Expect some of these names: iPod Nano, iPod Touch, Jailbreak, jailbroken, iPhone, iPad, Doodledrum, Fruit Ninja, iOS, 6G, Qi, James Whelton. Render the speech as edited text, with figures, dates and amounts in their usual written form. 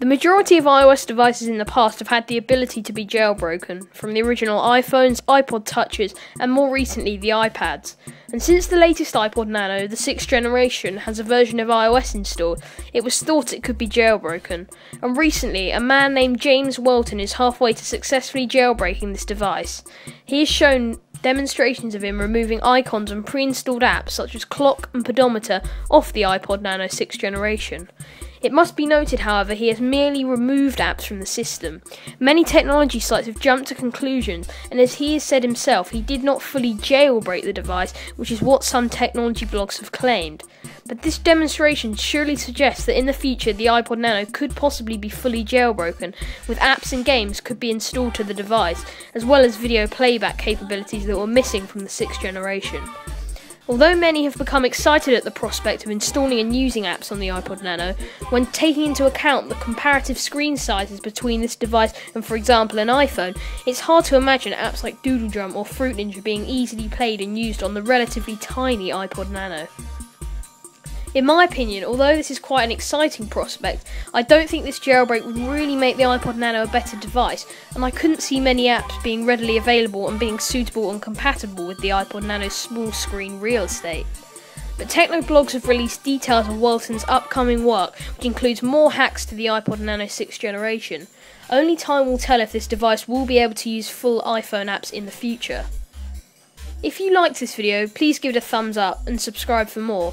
The majority of iOS devices in the past have had the ability to be jailbroken, from the original iPhones, iPod Touches, and more recently the iPads. And since the latest iPod Nano, the 6th generation, has a version of iOS installed, it was thought it could be jailbroken. And recently, a man named James Whelton is halfway to successfully jailbreaking this device. He has shown demonstrations of him removing icons and pre-installed apps such as clock and pedometer off the iPod Nano 6th generation. It must be noted, however, he has merely removed apps from the system. Many technology sites have jumped to conclusions, and as he has said himself, he did not fully jailbreak the device, which is what some technology blogs have claimed. But this demonstration surely suggests that in the future the iPod Nano could possibly be fully jailbroken, with apps and games could be installed to the device, as well as video playback capabilities that were missing from the 6th generation. Although many have become excited at the prospect of installing and using apps on the iPod Nano, when taking into account the comparative screen sizes between this device and, for example, an iPhone, it's hard to imagine apps like Doodledrum or Fruit Ninja being easily played and used on the relatively tiny iPod Nano. In my opinion, although this is quite an exciting prospect, I don't think this jailbreak would really make the iPod Nano a better device, and I couldn't see many apps being readily available and being suitable and compatible with the iPod Nano's small screen real estate. But technoblogs have released details of Whelton's upcoming work, which includes more hacks to the iPod Nano 6th generation. Only time will tell if this device will be able to use full iPhone apps in the future. If you liked this video, please give it a thumbs up and subscribe for more.